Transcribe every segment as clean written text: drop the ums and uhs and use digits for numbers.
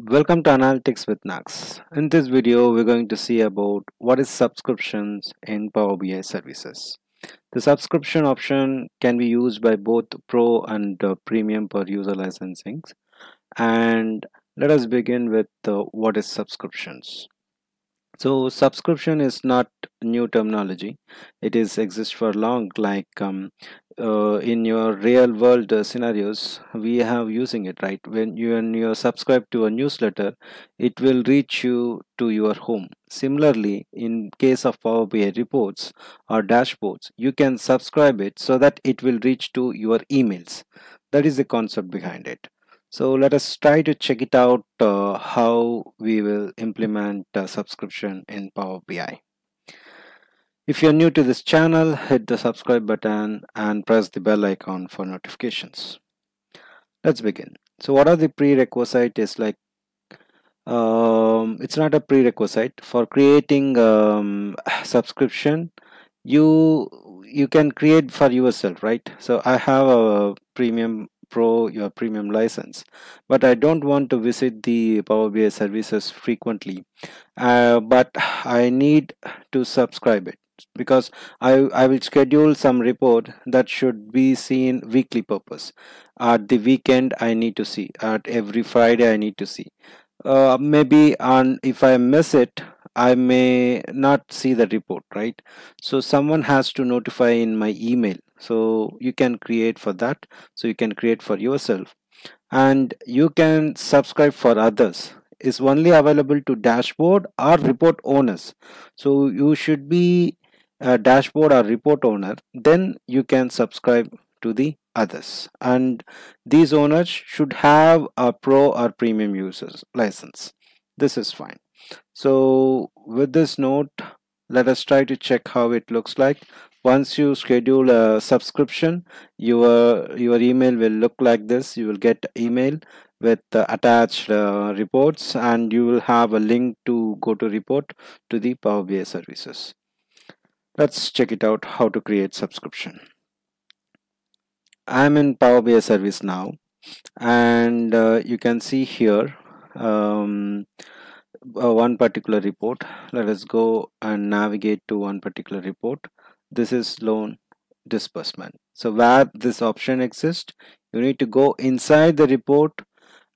Welcome to Analytics with Nags. In this video, we're going to see about what is subscriptions in Power BI services. The subscription option can be used by both pro and premium per user licensing. And let us begin with what is subscriptions. So subscription is not new terminology. It is exist for long, like in your real world scenarios we have using it, right? When you subscribe to a newsletter, it will reach you to your home. Similarly, in case of Power BI reports or dashboards, you can subscribe it so that it will reach to your emails. That is the concept behind it. So let us try to check it out how we will implement subscription in Power BI. If you're new to this channel, hit the subscribe button and press the bell icon for notifications. Let's begin. So what are the prerequisites? Is like it's not a prerequisite for creating subscription. You can create for yourself, right? So I have a premium pro, your premium license, but I don't want to visit the Power BI services frequently, but I need to subscribe it, because I will schedule some report that should be seen weekly purpose. At the weekend I need to see, at every Friday I need to see, maybe on, if I miss it I may not see the report, right? So someone has to notify in my email, so you can create for that. So you can create for yourself and you can subscribe for others. It's only available to dashboard or report owners, so you should be a dashboard or report owner, then you can subscribe to the others, and these owners should have a pro or premium users license. This is fine. So with this note, let us try to check how it looks like. Once you schedule a subscription, your email will look like this. You will get email with attached reports, and you will have a link to go to report to the Power BI services. Let's check it out how to create subscription. I'm in Power BI service now, and you can see here one particular report. Let us go and navigate to one particular report. This is loan disbursement. So where this option exists, you need to go inside the report,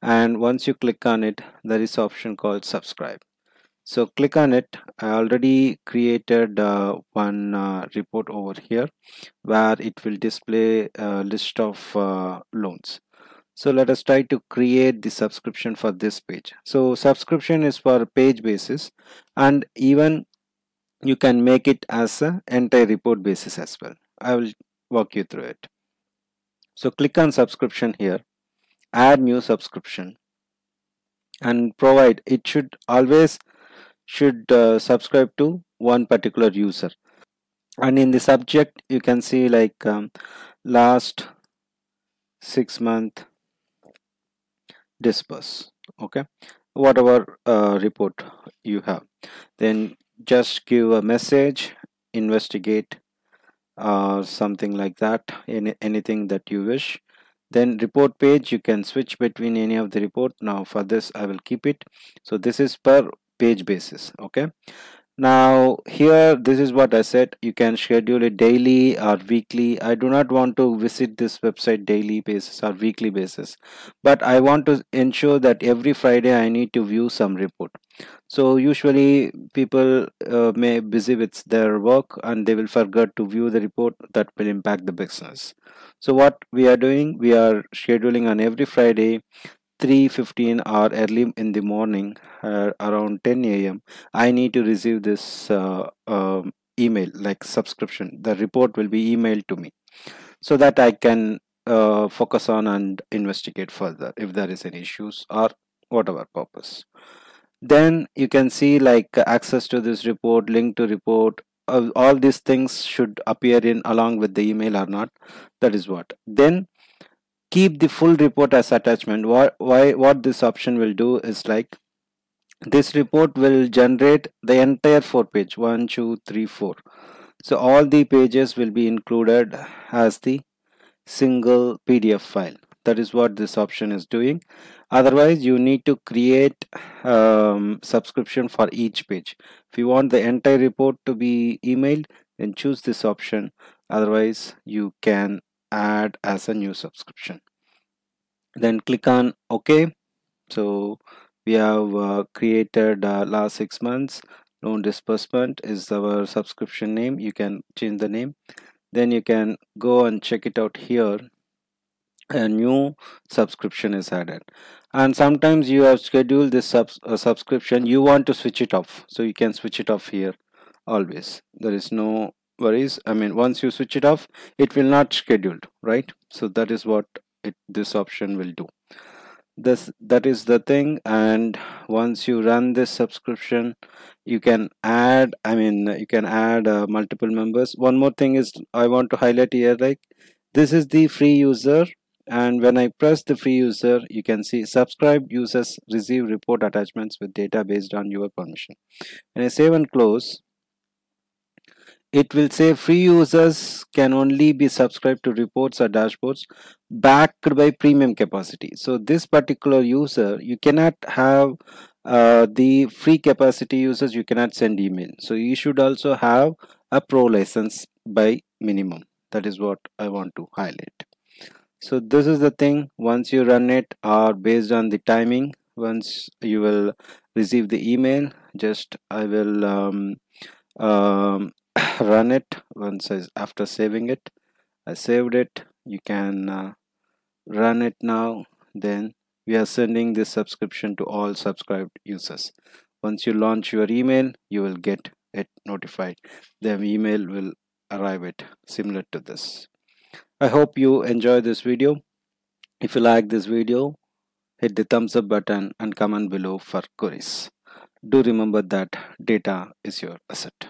and once you click on it, there is option called subscribe. So click on it. I already created one report over here where it will display a list of loans. So let us try to create the subscription for this page. So subscription is for page basis, and even you can make it as an entire report basis as well. I will walk you through it. So click on subscription here, add new subscription, and provide. It should always subscribe to one particular user, and in the subject you can see like last 6 months disperse. Okay, whatever report you have, then just give a message, investigate, something like that, anything that you wish. Then report page, you can switch between any of the report. Now for this I will keep it. So this is per page basis. Okay, now here this is what I said. You can schedule it daily or weekly. I do not want to visit this website daily basis or weekly basis, but I want to ensure that every Friday I need to view some report. So usually people may be busy with their work and they will forget to view the report. That will impact the business. So what we are doing, we are scheduling on every Friday 3:15 or early in the morning, around 10 a.m. I need to receive this email, like subscription. The report will be emailed to me so that I can focus on and investigate further if there is any issues or whatever purpose. Then you can see like access to this report, link to report, all these things should appear in along with the email or not. That is what. Then keep the full report as attachment. What this option will do is like this report will generate the entire 4 pages, 1, 2, 3, 4. So all the pages will be included as the single PDF file. That is what this option is doing. Otherwise you need to create subscription for each page. If you want the entire report to be emailed, then choose this option. Otherwise you can add as a new subscription, then click on OK. So we have created last 6 months loan disbursement is our subscription name. You can change the name, then you can go and check it out here. A new subscription is added, and sometimes you have scheduled this subscription, you want to switch it off, so you can switch it off here. Always, there is no worries. I mean, once you switch it off, it will not scheduled, right? So that is what this option will do. That is the thing. And once you run this subscription, you can add, multiple members. One more thing is I want to highlight here, like this is the free user, and when I press the free user, you can see subscribed users receive report attachments with data based on your permission. When I save and close, it will say free users can only be subscribed to reports or dashboards backed by premium capacity. So this particular user, you cannot have the free capacity users, you cannot send email. So you should also have a pro license by minimum. That is what I want to highlight. So this is the thing. Once you run it, or based on the timing, once you will receive the email, just I will run it once after saving it. I saved it. You can run it now. Then we are sending this subscription to all subscribed users. Once you launch your email, you will get it notified. The email will arrive at similar to this. I hope you enjoy this video. If you like this video, hit the thumbs up button and comment below for queries. Do remember that data is your asset.